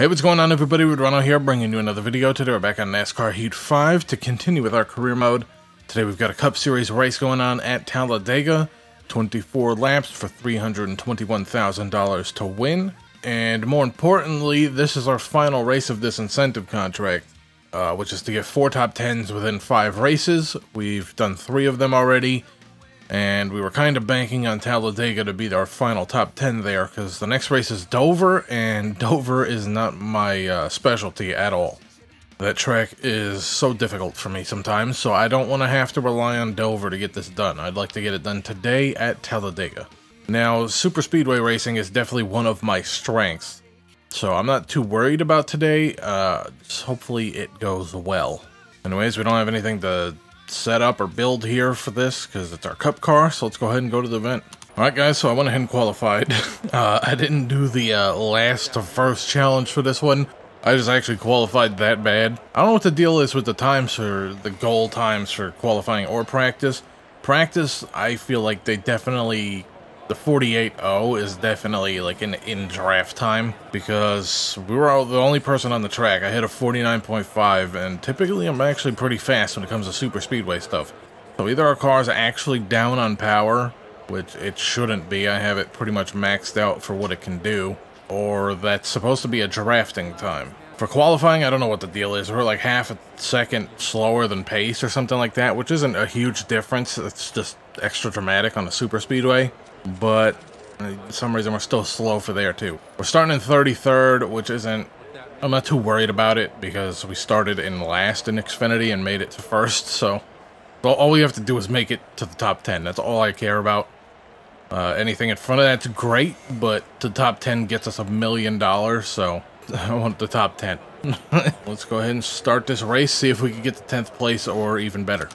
Hey, what's going on, everybody? Ronald here, bringing you another video. Today we're back on NASCAR Heat 5 to continue with our career mode. Today we've got a Cup Series race going on at Talladega, 24 laps for $321,000 to win. And more importantly, this is our final race of this incentive contract, which is to get 4 top 10s within 5 races. We've done 3 of them already, and we were kind of banking on Talladega to be our final top 10 there, because the next race is Dover, and Dover is not my specialty at all. That track is so difficult for me sometimes, so I don't want to have to rely on Dover to get this done. I'd like to get it done today at Talladega. Now, superspeedway racing is definitely one of my strengths, so I'm not too worried about today. Just hopefully it goes well. Anyways, we don't have anything to set up or build here for this because it's our cup car, so let's go ahead and go to the event. All right, guys, so I went ahead and qualified. I didn't do the last to first challenge for this one. I just actually qualified that bad. I don't know what the deal is with the times for the goal times for qualifying or practice. Practice, I feel like they definitely, the 48.0 is definitely like an in-draft time, because we were all the only person on the track. I hit a 49.5, and typically I'm actually pretty fast when it comes to super speedway stuff. So either our car's actually down on power, which it shouldn't be. I have it pretty much maxed out for what it can do, or that's supposed to be a drafting time. For qualifying, I don't know what the deal is. We're like half a second slower than pace or something like that, which isn't a huge difference. It's just extra dramatic on a super speedway. But for some reason, we're still slow for there, too. We're starting in 33rd, which isn't... I'm not too worried about it, because we started in last in Xfinity and made it to first, so... Well, all we have to do is make it to the top 10. That's all I care about. Anything in front of that's great, but the top 10 gets us $1 million, so... I want the top 10. Let's go ahead and start this race, see if we can get to 10th place or even better.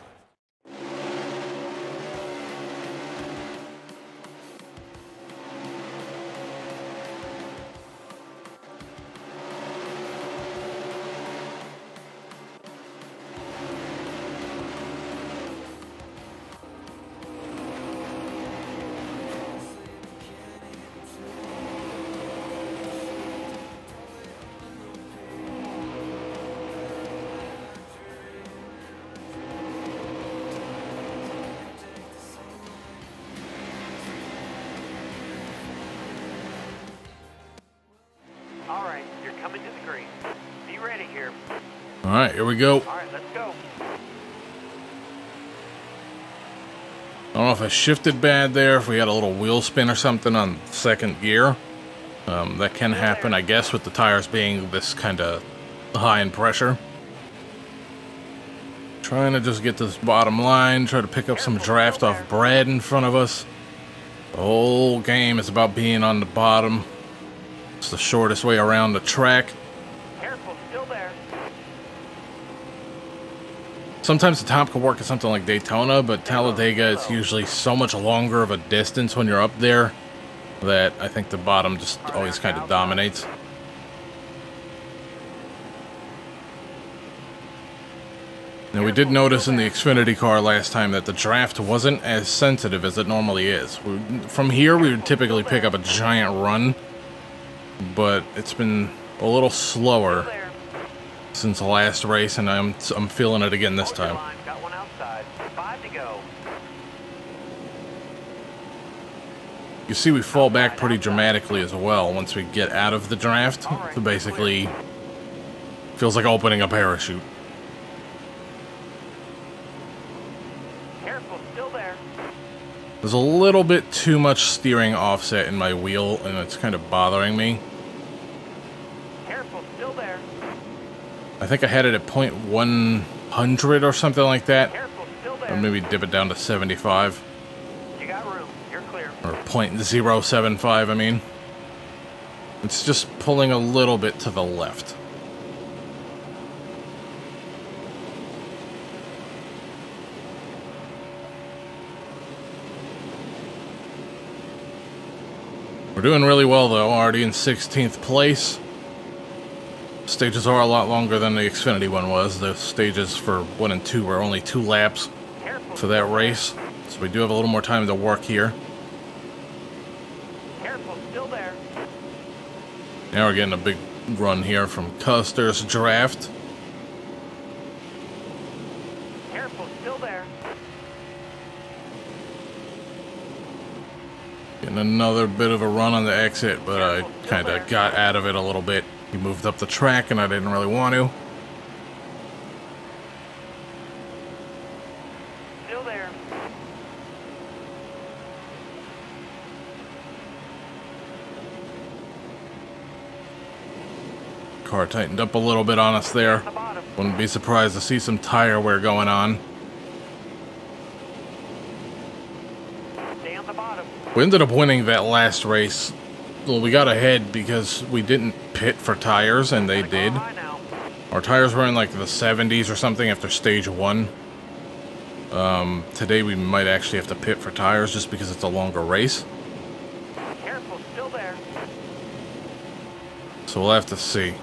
All right, here we go. All right, let's go. I don't know if I shifted bad there, if we had a little wheel spin or something on second gear. That can happen, I guess, with the tires being this kind of high in pressure. Trying to just get to this bottom line, try to pick up some draft off Brad in front of us. The whole game is about being on the bottom. It's the shortest way around the track. Sometimes the top could work at something like Daytona, but Talladega, it's usually so much longer of a distance when you're up there that I think the bottom just always kind of dominates. Now, we did notice in the Xfinity car last time that the draft wasn't as sensitive as it normally is. From here, we would typically pick up a giant run, but it's been a little slower since the last race, and I'm feeling it again this time. Got one outside. 5 to go. You see, we fall back pretty dramatically as well once we get out of the draft. Right, so basically, feels like opening a parachute. Careful, still there. There's a little bit too much steering offset in my wheel, and it's kind of bothering me. Careful, still there. I think I had it at 0.100 or something like that. Careful, still there. Or maybe dip it down to 75. You got room. You're clear. Or 0.075, I mean. It's just pulling a little bit to the left. We're doing really well, though. Already in 16th place. Stages are a lot longer than the Xfinity one was. The stages for 1 and 2 were only 2 laps for that race, so we do have a little more time to work here. Careful, still there. Now we're getting a big run here from Custer's draft. Careful, still there. Getting another bit of a run on the exit, but I kind of got out of it a little bit. He moved up the track, and I didn't really want to. Still there. Car tightened up a little bit on us there. Wouldn't be surprised to see some tire wear going on. Stay on the bottom. We ended up winning that last race. Well, we got ahead because we didn't pit for tires, and they did. Our tires were in like the 70s or something after stage one. Today we might actually have to pit for tires just because it's a longer race. Careful, still there. So we'll have to see.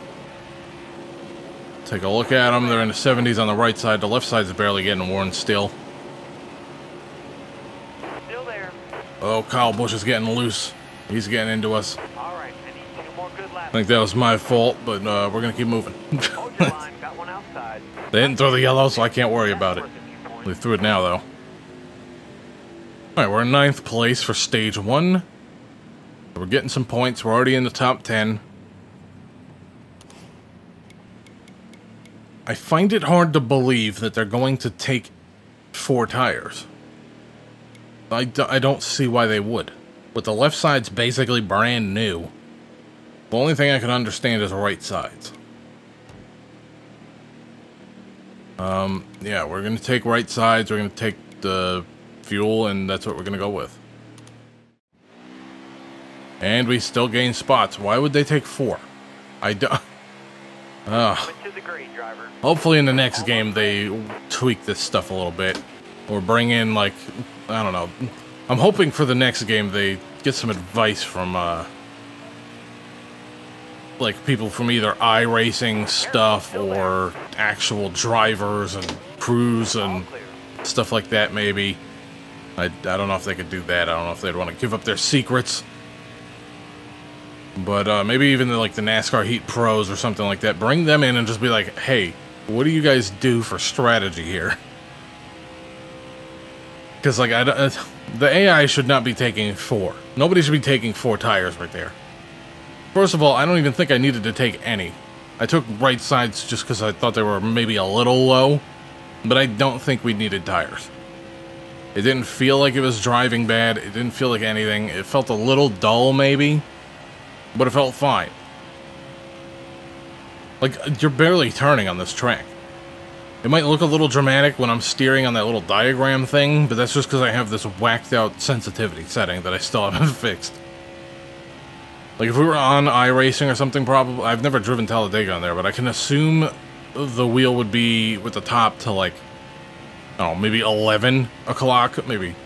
Take a look at them. They're in the 70s on the right side. The left side's barely getting worn still. Still there. Oh, Kyle Busch is getting loose. He's getting into us. All right, I need to take a more good lap. I think that was my fault, but we're going to keep moving. Hold your line. Got one outside. They didn't throw the yellow, so I can't worry about it. They threw it now, though. All right, we're in 9th place for stage 1. We're getting some points. We're already in the top 10. I find it hard to believe that they're going to take 4 tires. I don't see why they would. But the left side's basically brand new. The only thing I can understand is the right sides. Yeah, we're going to take right sides. We're going to take the fuel, and that's what we're going to go with. And we still gain spots. Why would they take 4? I don't... Hopefully in the next game they tweak this stuff a little bit. Or bring in, like, I don't know... I'm hoping for the next game they get some advice from, like, people from either iRacing stuff or actual drivers and crews and stuff like that, maybe. I don't know if they could do that. I don't know if they'd want to give up their secrets. But maybe even, like, the NASCAR Heat Pros or something like that. Bring them in and just be like, hey, what do you guys do for strategy here? Because, like, the AI should not be taking 4. Nobody should be taking 4 tires right there. First of all, I don't even think I needed to take any. I took right sides just because I thought they were maybe a little low, but I don't think we needed tires. It didn't feel like it was driving bad. It didn't feel like anything. It felt a little dull, maybe, but it felt fine. Like, you're barely turning on this track. It might look a little dramatic when I'm steering on that little diagram thing, but that's just because I have this whacked out sensitivity setting that I still haven't fixed. Like, if we were on iRacing or something, probably... I've never driven Talladega on there, but I can assume the wheel would be with the top to, like, I don't know, maybe 11 o'clock, maybe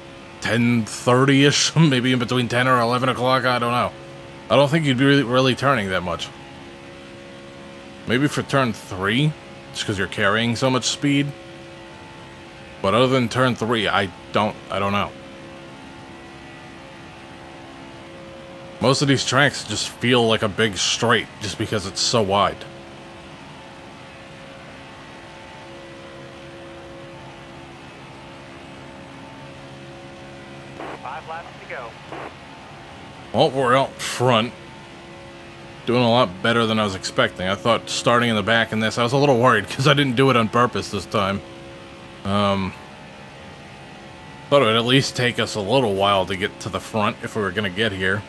10:30-ish, maybe in between 10 or 11 o'clock, I don't know. I don't think you'd be really turning that much. Maybe for turn 3? Because you're carrying so much speed, but other than turn 3, I don't know. Most of these tracks just feel like a big straight just because it's so wide. Five laps to go. Well, we're out front. Doing a lot better than I was expecting. I thought starting in the back in this, I was a little worried because I didn't do it on purpose this time. Thought it would at least take us a little while to get to the front if we were going to get here.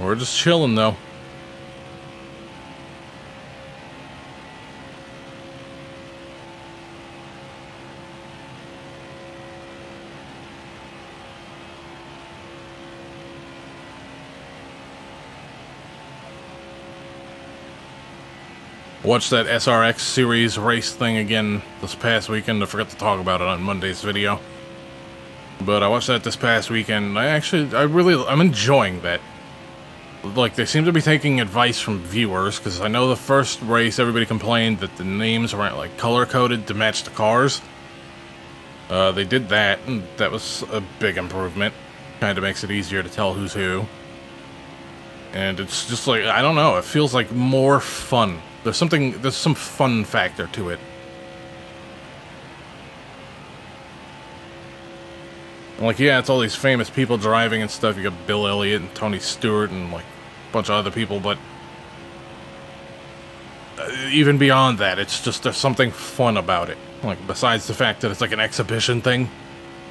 We're just chilling though. Watched that SRX series race thing again this past weekend. I forgot to talk about it on Monday's video. But I watched that this past weekend. I'm enjoying that. like, they seem to be taking advice from viewers, because I know the first race everybody complained that the names weren't, like, color-coded to match the cars. They did that, and that was a big improvement. Kind of makes it easier to tell who's who. And it's just like, I don't know, it feels like more fun. There's some fun factor to it. Like, yeah, it's all these famous people driving and stuff. You got Bill Elliott and Tony Stewart and, like, a bunch of other people, but even beyond that, it's just, there's something fun about it. Like, besides the fact that it's like an exhibition thing.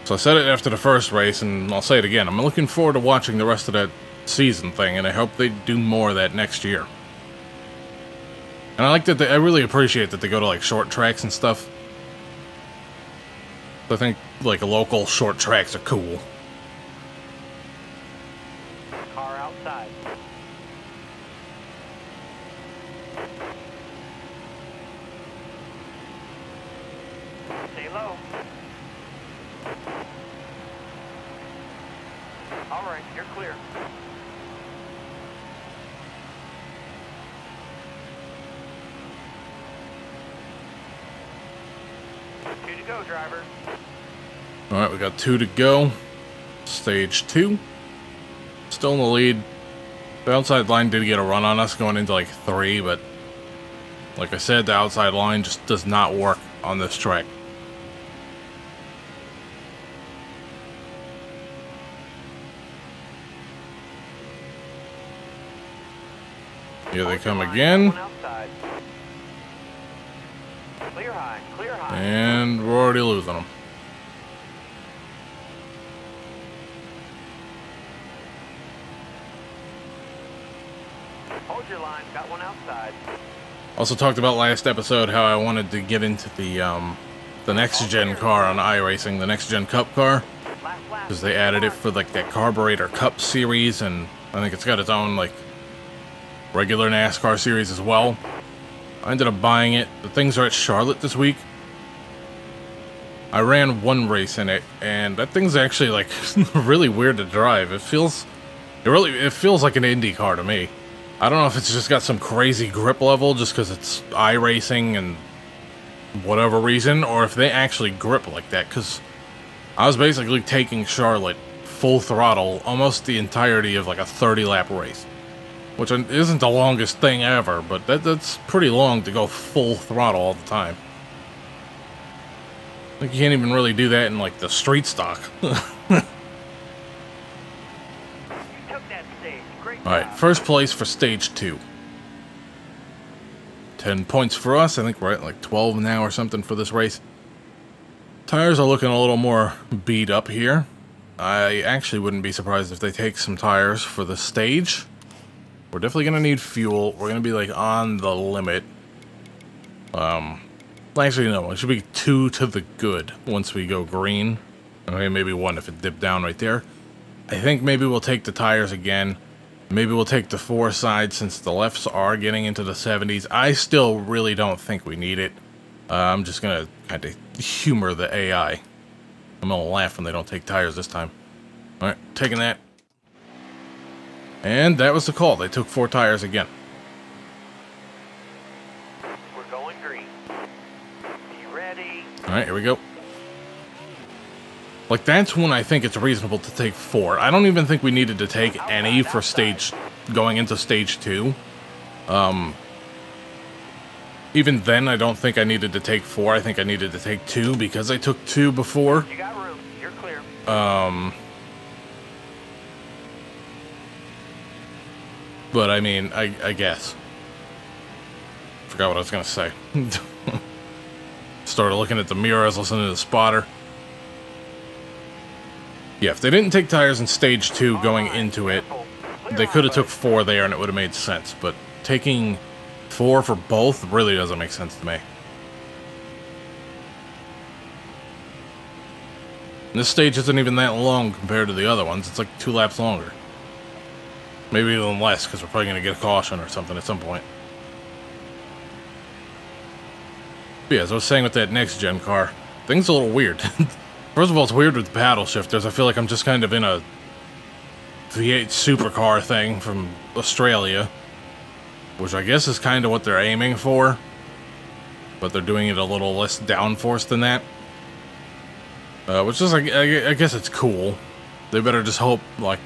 So I said it after the first race, and I'll say it again. I'm looking forward to watching the rest of that season thing, and I hope they do more of that next year. And I like that I really appreciate that they go to, like, short tracks and stuff. I think, like, local short tracks are cool. Car outside. Stay low. All right, you're clear. Two to go, driver. Alright, we got two to go. Stage two. Still in the lead. The outside line did get a run on us going into, like, three, but like I said, the outside line just does not work on this track. Here they come again. Clear high, clear high. And we're already losing them. Got one outside. Also talked about last episode how I wanted to get into the Next Gen car on iRacing, the Next Gen Cup car, because they added it for, like, that Carburetor Cup series, and I think it's got its own, like, regular NASCAR series as well. I ended up buying it. The things are at Charlotte this week. I ran one race in it, and that thing's actually, like, really weird to drive. It feels like an Indy car to me. I don't know if it's just got some crazy grip level just because it's iRacing and whatever reason, or if they actually grip like that, because I was basically taking Charlotte full throttle almost the entirety of, like, a 30-lap race, which isn't the longest thing ever, but that's pretty long to go full throttle all the time. Like, you can't even really do that in, like, the street stock. Alright, first place for stage 2. 10 points for us. I think we're at, like, 12 now or something for this race. Tires are looking a little more beat up here. I actually wouldn't be surprised if they take some tires for the stage. We're definitely going to need fuel. We're going to be, like, on the limit. Actually, no. It should be 2 to the good once we go green. Okay, maybe 1 if it dipped down right there. I think maybe we'll take the tires again. Maybe we'll take the four side since the lefts are getting into the 70s. I still really don't think we need it. I'm just going to kind of humor the AI. I'm going to laugh when they don't take tires this time. All right, taking that. And that was the call. They took 4 tires again. We're going green. Be ready. All right, here we go. Like, that's when I think it's reasonable to take 4. I don't even think we needed to take any for stage, going into stage 2. Even then, I don't think I needed to take 4. I think I needed to take 2 because I took 2 before. You got room. You're clear. But I mean, I guess. Forgot what I was gonna say. Started looking at the mirrors, listening to the spotter. Yeah, if they didn't take tires in stage 2 going into it, they could have took 4 there and it would have made sense, but taking 4 for both really doesn't make sense to me. And this stage isn't even that long compared to the other ones. It's like 2 laps longer. Maybe even less, because we're probably going to get a caution or something at some point. But yeah, as I was saying with that next-gen car, things are a little weird. First of all, it's weird with the paddle shifters. I feel like I'm just kind of in a V8 supercar thing from Australia, which I guess is kind of what they're aiming for, but they're doing it a little less downforce than that, which is, I guess it's cool. They better just hope, like,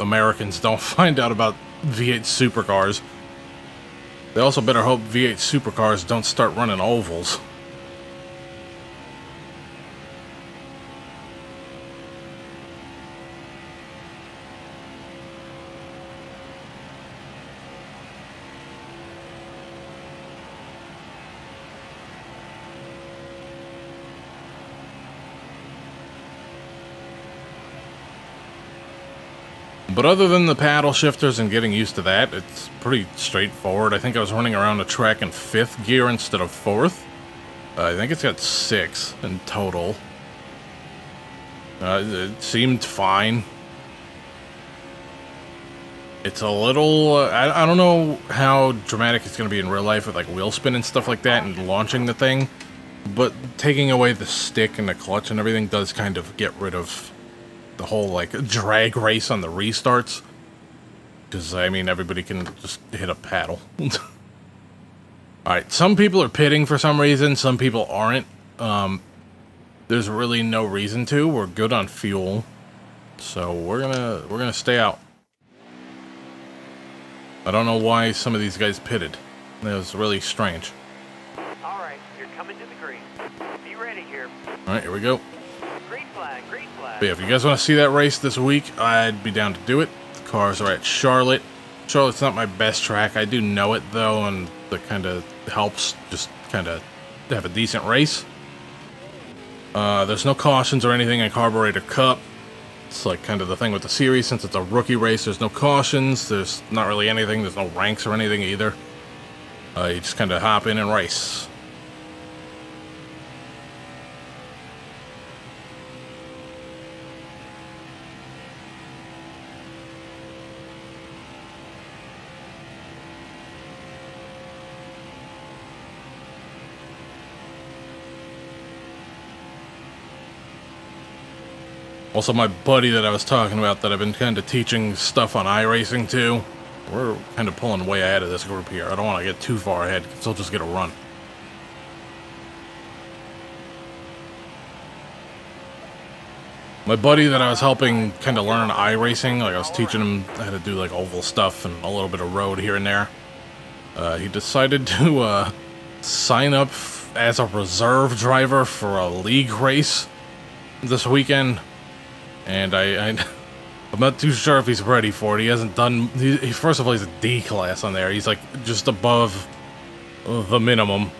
Americans don't find out about V8 supercars. They also better hope V8 supercars don't start running ovals. But other than the paddle shifters and getting used to that, it's pretty straightforward. I think I was running around the track in 5th gear instead of 4th. I think it's got 6 in total. It seemed fine. It's a little... I don't know how dramatic it's going to be in real life with like wheel spin and stuff like that and launching the thing. But taking away the stick and the clutch and everything does kind of get rid of the whole, like, drag race on the restarts. Because, I mean, everybody can just hit a paddle. Alright, some people are pitting for some reason, some people aren't. There's really no reason to. We're good on fuel. So we're gonna stay out. I don't know why some of these guys pitted. That was really strange. Alright, you're coming to the green. Be ready here. Alright, here we go. But yeah, if you guys want to see that race this week, I'd be down to do it. The cars are at Charlotte. Charlotte's not my best track. I do know it, though, and that kind of helps just kind of have a decent race. There's no cautions or anything in Carburetor Cup. It's like kind of the thing with the series. Since it's a rookie race, there's no cautions. There's not really anything. There's no ranks or anything either. You just kind of hop in and race. Also, my buddy that I was talking about that I've been kind of teaching stuff on iRacing to, we're kind of pulling way ahead of this group here. I don't want to get too far ahead because I'll just get a run. My buddy that I was helping kind of learn iRacing, like I was teaching him how to do like oval stuff and a little bit of road here and there, he decided to sign up as a reserve driver for a league race this weekend. And I'm not too sure if he's ready for it. He hasn't done... He first of all, he's a D class on there. He's, like, just above the minimum.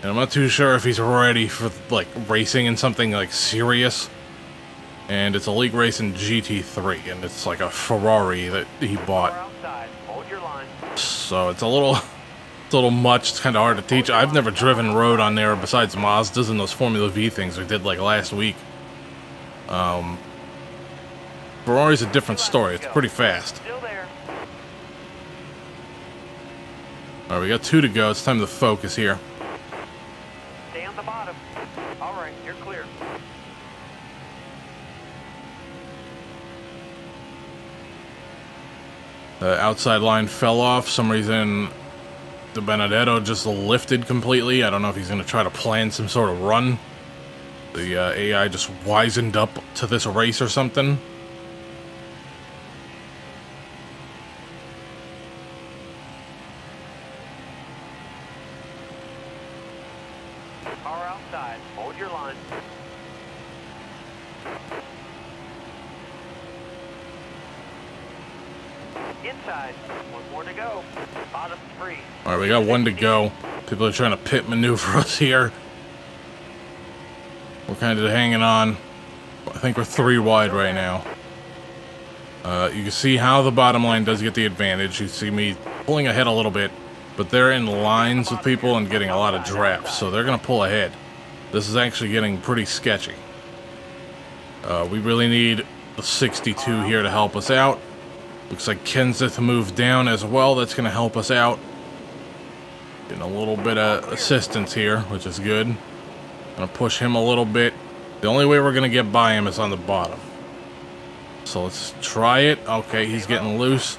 And I'm not too sure if he's ready for, like, racing in something, like, serious. And it's a league race in GT3, and it's, like, a Ferrari that he bought. So it's a little much. It's kind of hard to teach. I've never driven road on there besides Mazdas and those Formula V things we did, like, last week. Ferrari's a different story. It's pretty fast. Alright, we got 2 to go. It's time to focus here. Stay on the bottom. Alright, you're clear. The outside line fell off. For some reason, De Benedetto just lifted completely. I don't know if he's going to try to plan some sort of run. The AI just wisened up to this race or something. Car outside. Hold your line. Inside. One more to go. Bottom three. All right, we got 1 to go. People are trying to pit maneuver us here. We're kind of hanging on. I think we're 3 wide right now. You can see how the bottom line does get the advantage. You see me pulling ahead a little bit, but they're in lines with people and getting a lot of drafts, so they're going to pull ahead. This is actually getting pretty sketchy. We really need the 62 here to help us out. Looks like Kenseth moved down as well. That's going to help us out. Getting a little bit of assistance here, which is good. Gonna push him a little bit. The only way we're gonna get by him is on the bottom. So let's try it. Okay, he's getting loose.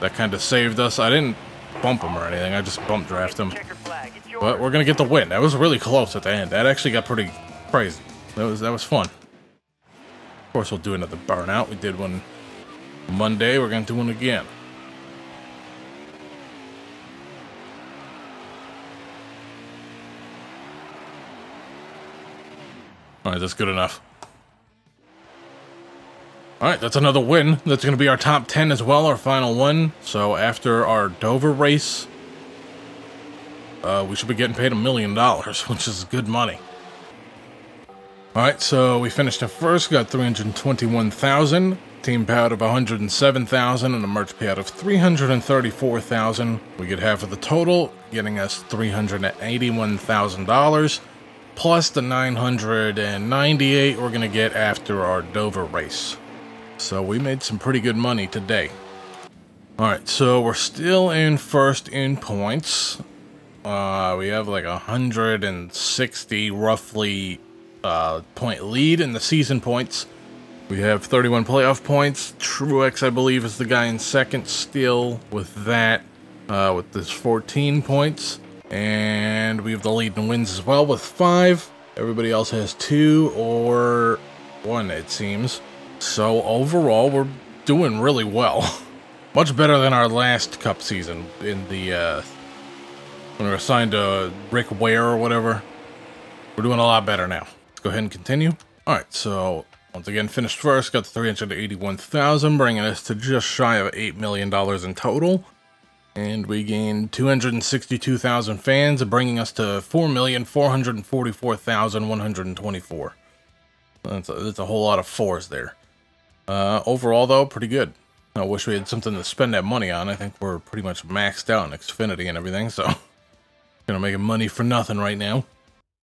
That kind of saved us. I didn't bump him or anything. I just bump draft him. But we're going to get the win. That was really close at the end. That actually got pretty crazy. That was fun. Of course, we'll do another burnout. We did one Monday. We're going to do one again. All right, that's good enough. All right, that's another win. That's going to be our top 10 as well, our final one. So after our Dover race, we should be getting paid $1 million, which is good money. All right, so we finished at first, got 321,000, team payout of 107,000, and a merch payout of 334,000. We get half of the total, getting us $381,000. Plus the 998 we're going to get after our Dover race. So we made some pretty good money today. Alright, so we're still in first in points. We have like 160 roughly point lead in the season points. We have 31 playoff points. Truex, I believe, is the guy in second still with that, with this 14 points. And we have the lead in wins as well with 5. Everybody else has 2 or 1, it seems. So overall, we're doing really well. Much better than our last Cup season in the, when we were assigned to Rick Ware or whatever. We're doing a lot better now. Let's go ahead and continue. All right, so once again, finished first, got the 381,000, bringing us to just shy of $8 million in total. And we gained 262,000 fans, bringing us to 4,444,124. That's a whole lot of fours there. Overall, though, pretty good. I wish we had something to spend that money on. I think we're pretty much maxed out in Xfinity and everything, so gonna make money for nothing right now.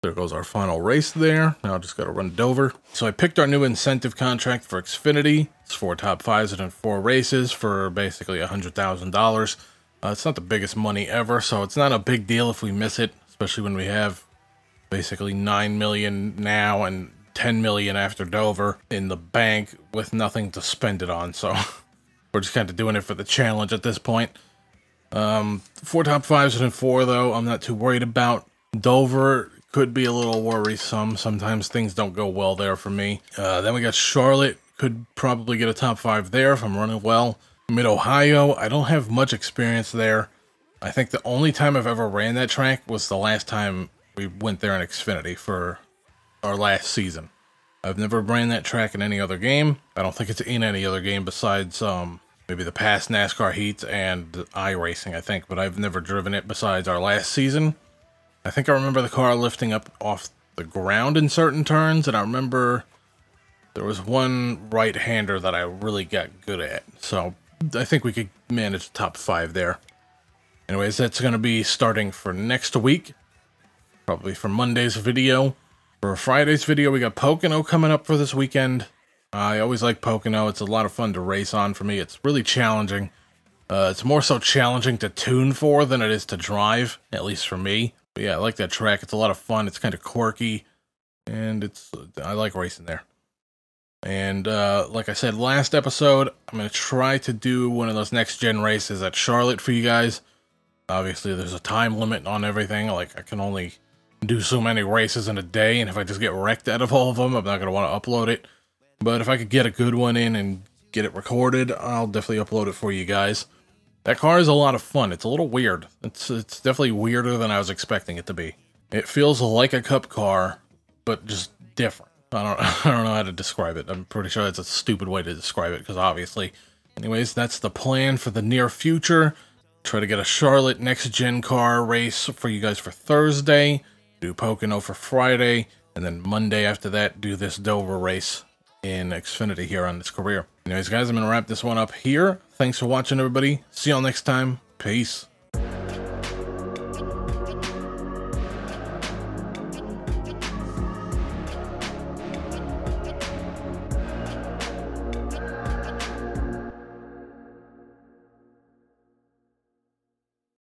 There goes our final race there. Now I just gotta run Dover. So I picked our new incentive contract for Xfinity. It's 4 top 5s and 4 races for basically $100,000. It's not the biggest money ever, so it's not a big deal if we miss it, especially when we have basically 9 million now and 10 million after Dover in the bank with nothing to spend it on. So we're just kind of doing it for the challenge at this point. 4 top 5s and 4, though, I'm not too worried about. Dover could be a little worrisome. Sometimes things don't go well there for me. Then we got Charlotte. Could probably get a top 5 there if I'm running well. Mid-Ohio, I don't have much experience there. I think the only time I've ever ran that track was the last time we went there in Xfinity for our last season. I've never ran that track in any other game. I don't think it's in any other game besides maybe the past NASCAR Heats and iRacing, I think, but I've never driven it besides our last season. I think I remember the car lifting up off the ground in certain turns, and I remember there was one right-hander that I really got good at, so I think we could manage the top 5 there. Anyways, that's going to be starting for next week. Probably for Monday's video. For Friday's video, we got Pocono coming up for this weekend. I always like Pocono. It's a lot of fun to race on for me. It's really challenging. It's more so challenging to tune for than it is to drive, at least for me. But yeah, I like that track. It's a lot of fun. It's kind of quirky. And I like racing there. And like I said last episode, I'm going to try to do one of those Next Gen races at Charlotte for you guys. Obviously, there's a time limit on everything. Like, I can only do so many races in a day, and if I just get wrecked out of all of them, I'm not going to want to upload it. But if I could get a good one in and get it recorded, I'll definitely upload it for you guys. That car is a lot of fun. It's a little weird. It's definitely weirder than I was expecting it to be. It feels like a Cup car, but just different. I don't know how to describe it. I'm pretty sure that's a stupid way to describe it, because obviously. Anyways, that's the plan for the near future. Try to get a Charlotte Next Gen car race for you guys for Thursday. Do Pocono for Friday. And then Monday after that, do this Dover race in Xfinity here on this career. Anyways, guys, I'm going to wrap this one up here. Thanks for watching, everybody. See y'all next time. Peace.